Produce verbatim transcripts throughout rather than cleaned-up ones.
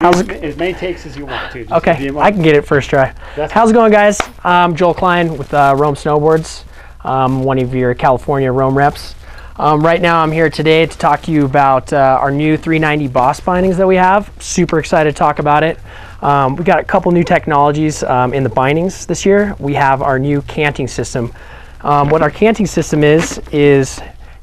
How's it? As many takes as you want to. Just okay, I can get it first try. That's How's it going, guys? I'm Joel Klein with uh, Rome Snowboards, um, one of your California Rome reps. Um, right now I'm here today to talk to you about uh, our new three ninety Boss bindings that we have. Super excited to talk about it. Um, we've got a couple new technologies um, in the bindings this year. We have our new canting system. Um, what our canting system is, is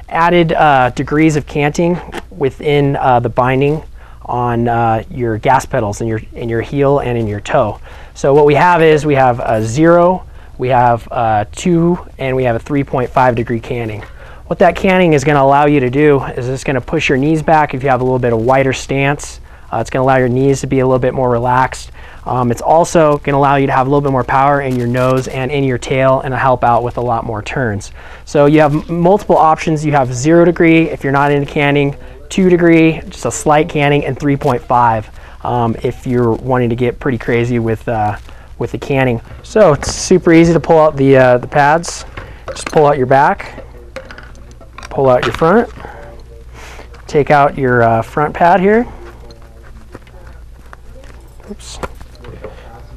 added uh, degrees of canting within uh, the binding on uh, your gas pedals in your in your heel and in your toe. So what we have is we have a zero, we have a two, and we have a three point five degree canting. What that canting is going to allow you to do is it's going to push your knees back if you have a little bit of wider stance. Uh, it's going to allow your knees to be a little bit more relaxed. Um, it's also going to allow you to have a little bit more power in your nose and in your tail, and help out with a lot more turns. So you have multiple options. You have zero degree if you're not into canting, two degree, just a slight canting, and three point five um, if you're wanting to get pretty crazy with uh, with the canting. So it's super easy to pull out the uh, the pads. Just pull out your back, pull out your front, take out your uh, front pad here. Oops.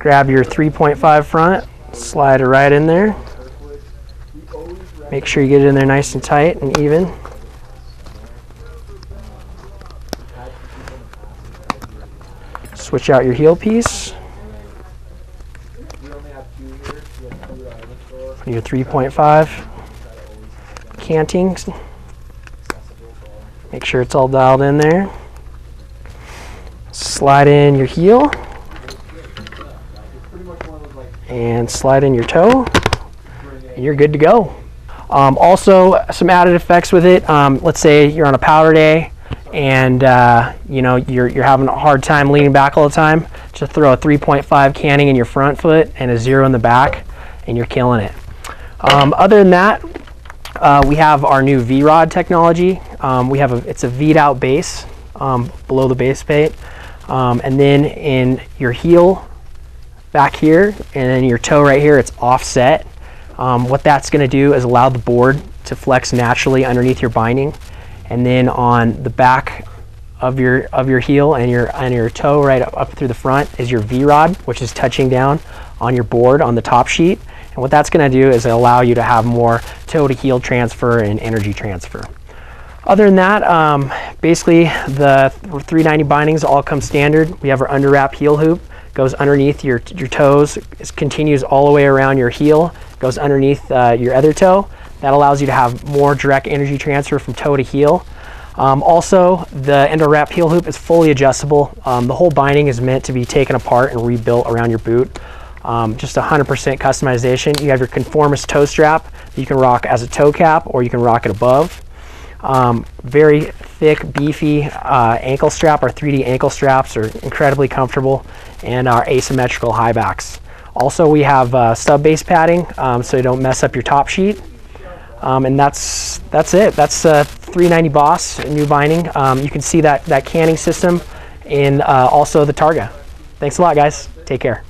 Grab your three point five front, slide it right in there. Make sure you get it in there nice and tight and even. Switch out your heel piece. Your three point five canting. Make sure it's all dialed in there. Slide in your heel and slide in your toe, and you're good to go. Um, also, some added effects with it. Um, let's say you're on a powder day, and uh, you know you're you're having a hard time leaning back all the time. Just throw a three point five canting in your front foot and a zero in the back, and you're killing it. Um, other than that, uh, we have our new V-Rod technology. Um, we have a it's a V'd out base um, below the base plate, um, and then in your heel back here, and then your toe right here, it's offset. Um, what that's going to do is allow the board to flex naturally underneath your binding. And then on the back of your of your heel and your and your toe right up, up through the front is your V-Rod, which is touching down on your board on the top sheet. And what that's going to do is allow you to have more toe to heel transfer and energy transfer. Other than that, um, basically the three ninety bindings all come standard. We have our UnderWrap heel hoop, goes underneath your your toes, it continues all the way around your heel, goes underneath uh, your other toe. That allows you to have more direct energy transfer from toe to heel. Um, also, the UnderWrap heel hoop is fully adjustable. Um, the whole binding is meant to be taken apart and rebuilt around your boot. Um, just one hundred percent customization. You have your ConFormist toe strap that you can rock as a toe cap, or you can rock it above. Um, very thick, beefy uh, ankle strap. Our three D ankle straps are incredibly comfortable, and our asymmetrical high backs. Also, we have uh, sub base padding um, so you don't mess up your top sheet. Um, and that's that's it. That's uh, three ninety Boss, a new binding. Um, you can see that that canning system in uh, also the Targa. Thanks a lot, guys. Take care.